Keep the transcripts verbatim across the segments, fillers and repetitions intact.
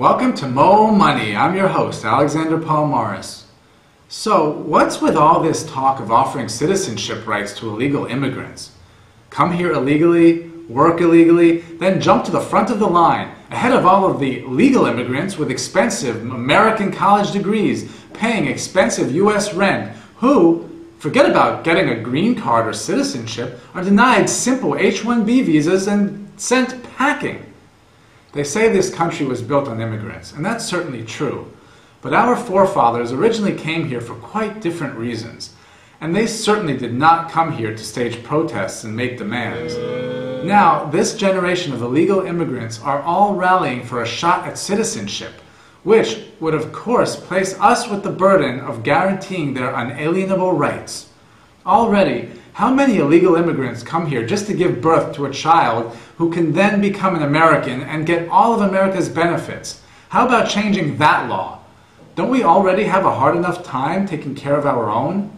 Welcome to Mo Money. I'm your host, Alexander Paul Morris. So, what's with all this talk of offering citizenship rights to illegal immigrants? Come here illegally, work illegally, then jump to the front of the line, ahead of all of the legal immigrants with expensive American college degrees, paying expensive U S rent, who, forget about getting a green card or citizenship, are denied simple H one B visas and sent packing. They say this country was built on immigrants, and that's certainly true. But our forefathers originally came here for quite different reasons, and they certainly did not come here to stage protests and make demands. Now, this generation of illegal immigrants are all rallying for a shot at citizenship, which would of course place us with the burden of guaranteeing their unalienable rights. Already, how many illegal immigrants come here just to give birth to a child who can then become an American and get all of America's benefits? How about changing that law? Don't we already have a hard enough time taking care of our own?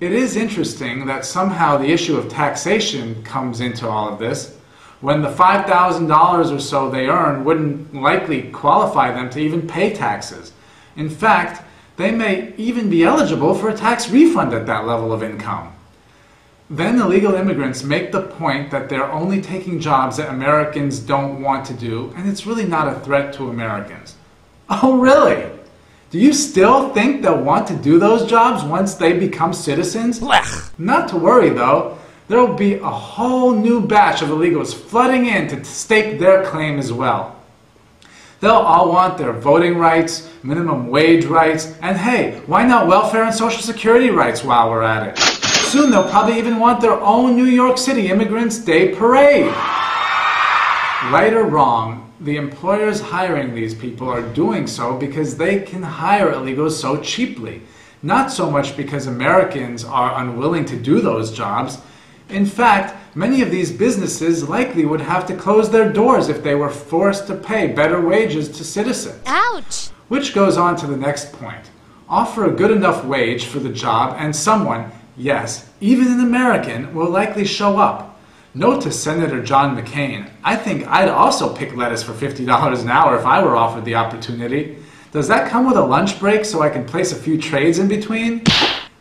It is interesting that somehow the issue of taxation comes into all of this, when the five thousand dollars or so they earn wouldn't likely qualify them to even pay taxes. In fact, they may even be eligible for a tax refund at that level of income. Then illegal immigrants make the point that they're only taking jobs that Americans don't want to do, and it's really not a threat to Americans. Oh, really? Do you still think they'll want to do those jobs once they become citizens? Blech. Not to worry, though. There'll be a whole new batch of illegals flooding in to stake their claim as well. They'll all want their voting rights, minimum wage rights, and hey, why not welfare and social security rights while we're at it? Soon they'll probably even want their own New York City Immigrants Day parade. Right or wrong, the employers hiring these people are doing so because they can hire illegals so cheaply. Not so much because Americans are unwilling to do those jobs. In fact, many of these businesses likely would have to close their doors if they were forced to pay better wages to citizens. Ouch! Which goes on to the next point. Offer a good enough wage for the job and someone, yes, even an American, will likely show up. Note to Senator John McCain, I think I'd also pick lettuce for fifty dollars an hour if I were offered the opportunity. Does that come with a lunch break so I can place a few trades in between?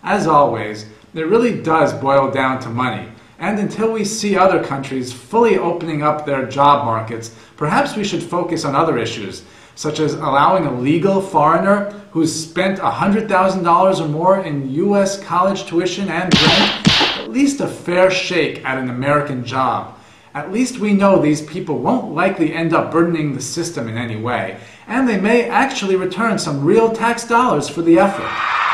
As always, it really does boil down to money. And until we see other countries fully opening up their job markets, perhaps we should focus on other issues, such as allowing a legal foreigner who's spent one hundred thousand dollars or more in U S college tuition and rent at least a fair shake at an American job. At least we know these people won't likely end up burdening the system in any way, and they may actually return some real tax dollars for the effort.